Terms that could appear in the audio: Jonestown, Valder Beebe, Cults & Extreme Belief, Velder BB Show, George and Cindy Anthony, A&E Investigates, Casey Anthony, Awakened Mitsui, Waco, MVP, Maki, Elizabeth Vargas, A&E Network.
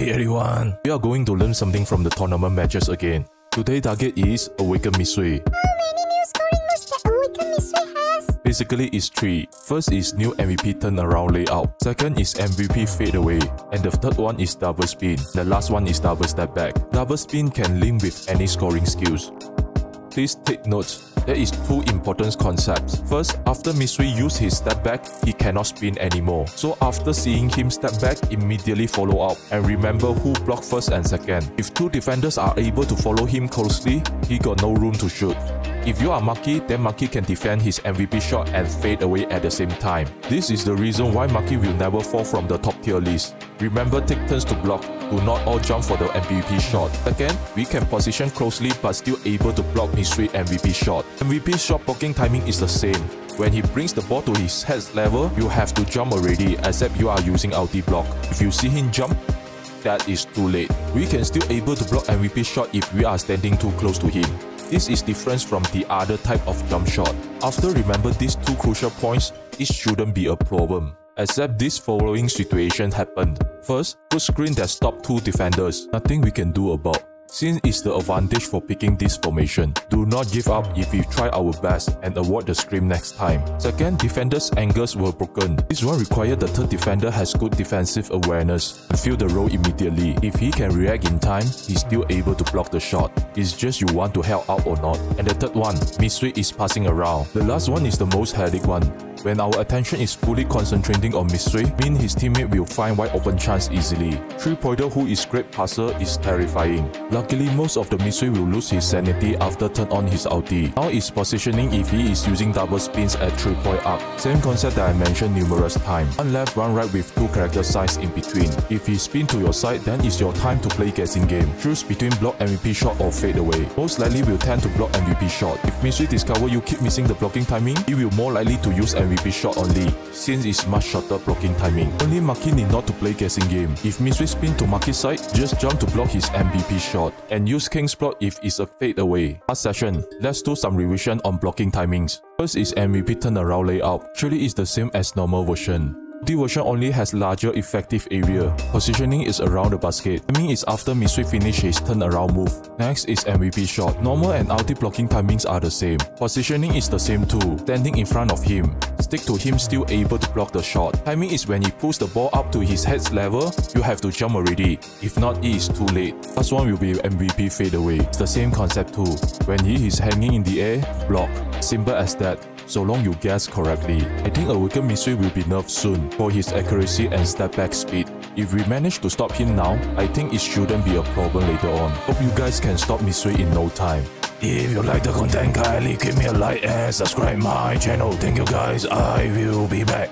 Hey everyone! We are going to learn something from the tournament matches again. Today's target is Awakened Mitsui. How many new scoring moves that Awakened Mitsui has? Basically it's 3. First is new MVP turnaround layout. Second is MVP fadeaway. And the third one is double spin. The last one is double step back. Double spin can link with any scoring skills. Please take note, there is 2 important concepts. First, after Mitsui used his step back, he cannot spin anymore. So after seeing him step back, immediately follow up and remember who blocked first and second. If 2 defenders are able to follow him closely, he got no room to shoot. If you are Maki, then Maki can defend his MVP shot and fade away at the same time. This is the reason why Maki will never fall from the top tier list. Remember, take turns to block. Do not all jump for the MVP shot. Second, we can position closely but still able to block Mitsui MVP shot. MVP shot blocking timing is the same. When he brings the ball to his head level, you have to jump already, except you are using ulti block. If you see him jump, that is too late. We can still able to block MVP shot if we are standing too close to him. This is different from the other type of jump shot. After remember these 2 crucial points, it shouldn't be a problem. Except this following situation happened. First, good screen that stopped 2 defenders. Nothing we can do about. Since it's the advantage for picking this formation. Do not give up if we try our best and avoid the scream next time. Second, defenders' angles were broken. This one required the third defender has good defensive awareness and fill the role immediately. If he can react in time, he's still able to block the shot. It's just you want to help out or not. And the third one, Mitsui is passing around. The last one is the most headache one. When our attention is fully concentrating on Mitsui, means his teammate will find wide open chance easily. 3-pointer who is great passer is terrifying. Luckily, most of the Mitsui will lose his sanity after turn on his ulti. Now is positioning if he is using double spins at 3-point up. Same concept that I mentioned numerous times. One left, one right with 2 character signs in between. If he spin to your side, then it's your time to play guessing game. Choose between block MVP shot or fade away. Most likely will tend to block MVP shot. If Mitsui discover you keep missing the blocking timing, he will more likely to use MVP shot only, since it's much shorter blocking timing. Only Maki need not to play guessing game. If Mitsui spin to Maki's side, just jump to block his MVP shot and use King's block if it's a fade away. Last session, let's do some revision on blocking timings. First is MVP turnaround layout. Actually, it's the same as normal version. The version only has larger effective area. Positioning is around the basket. Timing is after Mitsui finish his turnaround move. Next is MVP shot. Normal and ulti blocking timings are the same. Positioning is the same too. Standing in front of him. Stick to him still able to block the shot. Timing is when he pulls the ball up to his head's level, you have to jump already. If not, it is too late. Last one will be MVP fadeaway. It's the same concept too. When he is hanging in the air, block. Simple as that. So long you guess correctly. I think Awakened Mitsui will be nerfed soon for his accuracy and step back speed. If we manage to stop him now, I think it shouldn't be a problem later on. Hope you guys can stop Mitsui in no time. If you like the content, kindly give me a like and subscribe my channel. Thank you guys, I will be back.